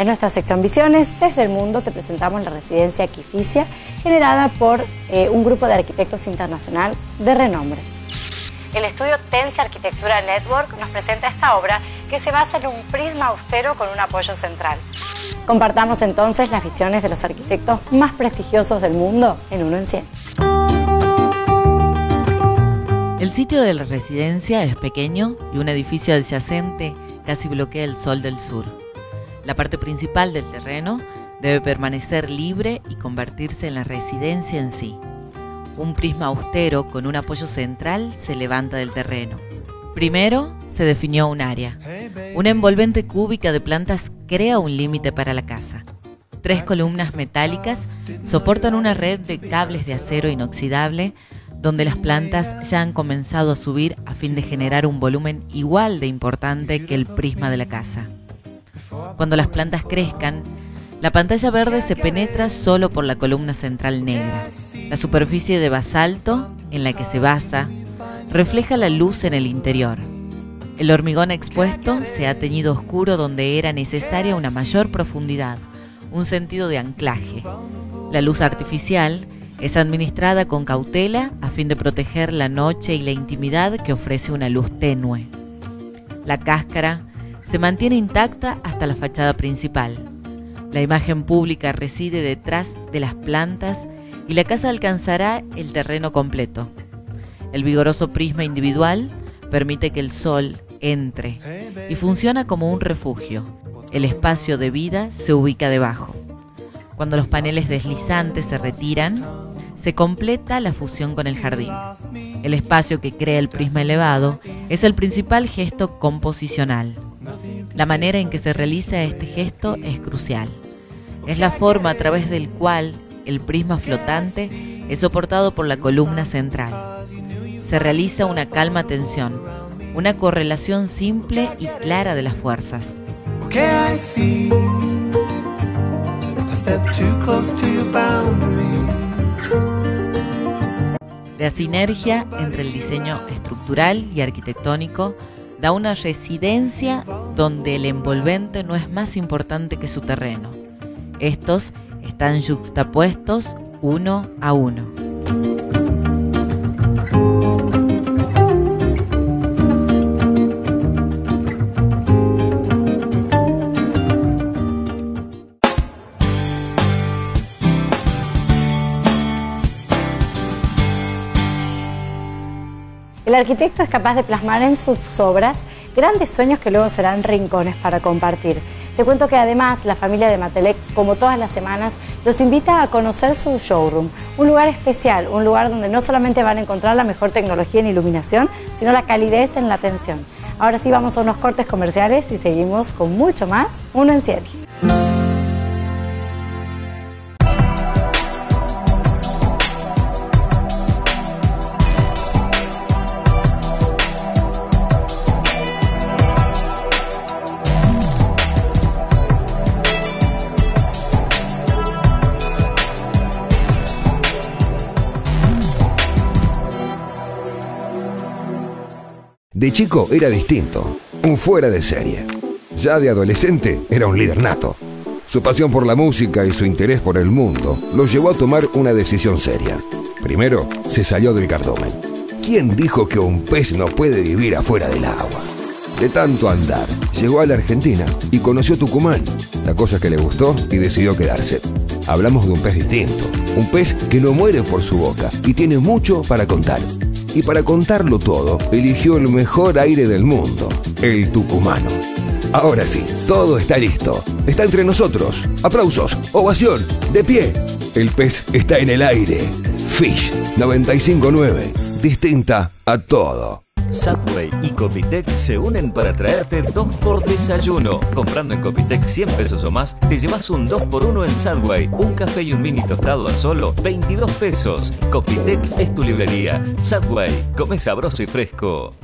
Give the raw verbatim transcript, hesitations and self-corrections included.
En nuestra sección Visiones, desde el mundo te presentamos la residencia Kifissia, generada por eh, un grupo de arquitectos internacional de renombre. El estudio Tense Arquitectura Network nos presenta esta obra que se basa en un prisma austero con un apoyo central. Compartamos entonces las visiones de los arquitectos más prestigiosos del mundo en Uno en Cien. El sitio de la residencia es pequeño y un edificio adyacente casi bloquea el sol del sur. La parte principal del terreno debe permanecer libre y convertirse en la residencia en sí. Un prisma austero con un apoyo central se levanta del terreno. Primero se definió un área. Una envolvente cúbica de plantas crea un límite para la casa. Tres columnas metálicas soportan una red de cables de acero inoxidable donde las plantas ya han comenzado a subir a fin de generar un volumen igual de importante que el prisma de la casa. Cuando las plantas crezcan, la pantalla verde se penetra solo por la columna central negra. La superficie de basalto en la que se basa refleja la luz en el interior. El hormigón expuesto se ha teñido oscuro donde era necesaria una mayor profundidad, un sentido de anclaje. La luz artificial es administrada con cautela a fin de proteger la noche y la intimidad que ofrece una luz tenue. La cáscara se mantiene intacta hasta la fachada principal. La imagen pública reside detrás de las plantas y la casa alcanzará el terreno completo. El vigoroso prisma individual permite que el sol entre y funciona como un refugio. El espacio de vida se ubica debajo. Cuando los paneles deslizantes se retiran, se completa la fusión con el jardín. El espacio que crea el prisma elevado es el principal gesto composicional. La manera en que se realiza este gesto es crucial. Es la forma a través del cual el prisma flotante es soportado por la columna central. Se realiza una calma tensión, una correlación simple y clara de las fuerzas. La sinergia entre el diseño estructural y arquitectónico da una residencia donde el envolvente no es más importante que su terreno. Estos están yuxtapuestos uno a uno. El arquitecto es capaz de plasmar en sus obras grandes sueños que luego serán rincones para compartir. Te cuento que además la familia de Matelec, como todas las semanas, los invita a conocer su showroom. Un lugar especial, un lugar donde no solamente van a encontrar la mejor tecnología en iluminación, sino la calidez en la atención. Ahora sí vamos a unos cortes comerciales y seguimos con mucho más Uno en Cien. De chico era distinto, un fuera de serie. Ya de adolescente era un líder nato. Su pasión por la música y su interés por el mundo lo llevó a tomar una decisión seria. Primero, se salió del cardumen. ¿Quién dijo que un pez no puede vivir afuera del agua? De tanto andar, llegó a la Argentina y conoció Tucumán, la cosa que le gustó y decidió quedarse. Hablamos de un pez distinto, un pez que no muere por su boca y tiene mucho para contar. Y para contarlo todo, eligió el mejor aire del mundo, el tucumano. Ahora sí, todo está listo. Está entre nosotros. Aplausos, ovación, de pie. El pez está en el aire. Fish noventa y cinco nueve, distinta a todo. Subway y Copitec se unen para traerte dos por desayuno. Comprando en Copitec cien pesos o más, te llevas un dos por uno en Subway. Un café y un mini tostado a solo veintidós pesos. Copitec es tu librería. Subway, come sabroso y fresco.